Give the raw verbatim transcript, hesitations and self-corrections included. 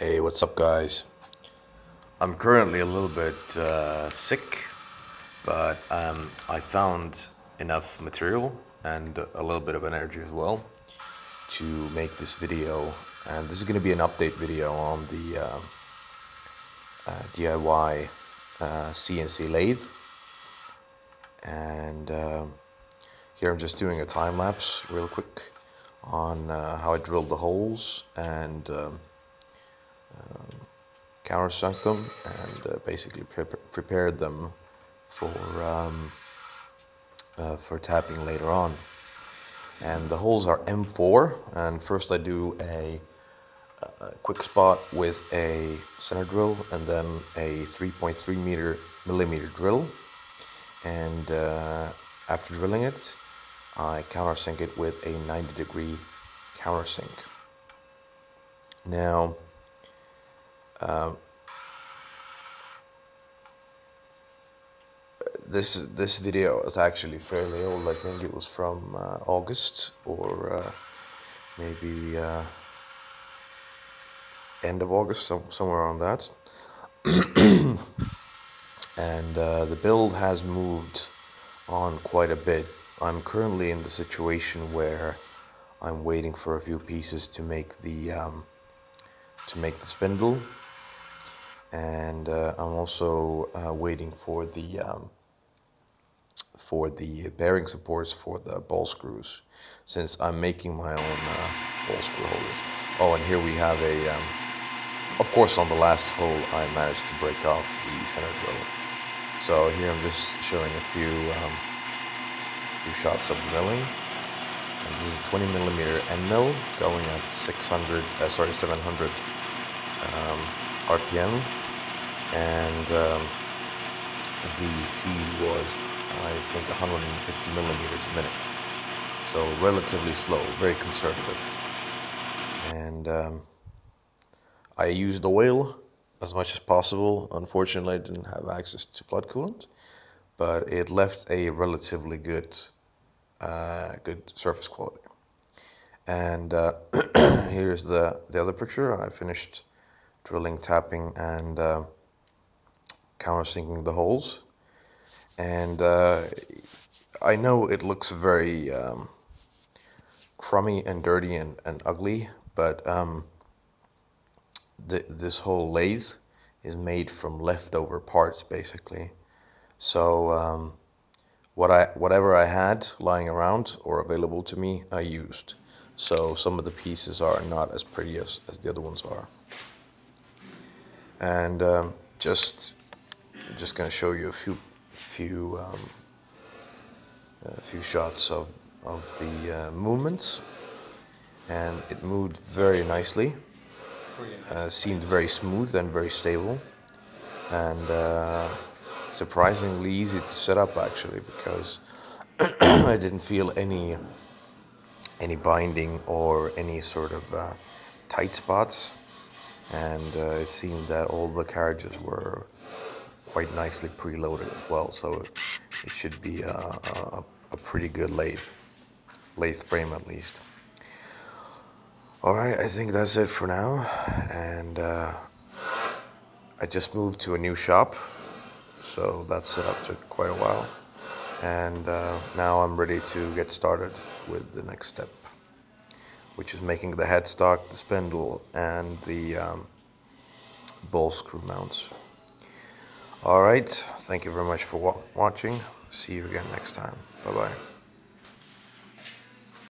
Hey, what's up guys? I'm currently a little bit uh, sick, but um, I found enough material and a little bit of energy as well to make this video. And this is going to be an update video on the uh, uh, D I Y uh, C N C lathe. And uh, here I'm just doing a time lapse real quick on uh, how I drilled the holes and um, Um, countersunk them and uh, basically pre prepared them for um, uh, for tapping later on. And the holes are M four, and first I do a, a quick spot with a center drill and then a three point three millimeter drill, and uh, after drilling it I countersink it with a ninety degree countersink. Now Um, this this video is actually fairly old. I think it was from uh, August or uh, maybe uh, end of August, some, somewhere around that. And uh, the build has moved on quite a bit. I'm currently in the situation where I'm waiting for a few pieces to make the um, to make the spindle. And uh, I'm also uh, waiting for the um, for the bearing supports for the ball screws, since I'm making my own uh, ball screw holders. Oh, and here we have a. Um, of course, on the last hole, I managed to break off the center drill. So here I'm just showing a few um, few shots of milling. And this is a twenty millimeter end mill going at six hundred, uh, sorry, seven hundred um, R P M. And um, the feed was, I think, one hundred fifty millimeters a minute, so relatively slow, very conservative. And um, I used oil as much as possible. Unfortunately, I didn't have access to flood coolant, but it left a relatively good, uh, good surface quality. And uh, here's the the other picture. I finished drilling, tapping, and uh, countersinking the holes. And uh, I know it looks very um, crummy and dirty and, and ugly, but um, th this whole lathe is made from leftover parts, basically. So um, what I whatever I had lying around or available to me, I used. So some of the pieces are not as pretty as, as the other ones are. And um, just just gonna show you a few few um, a few shots of of the uh, movements, and it moved very nicely. Uh, seemed very smooth and very stable, and uh, surprisingly easy to set up actually, because I didn't feel any any binding or any sort of uh, tight spots. And uh, it seemed that all the carriages were quite nicely preloaded as well, so it, it should be a, a, a pretty good lathe, lathe frame at least. All right, I think that's it for now, and uh, I just moved to a new shop, so that setup took quite a while, and uh, now I'm ready to get started with the next step, which is making the headstock, the spindle, and the um, ball screw mounts. All right, thank you very much for wa watching. See you again next time. Bye-bye.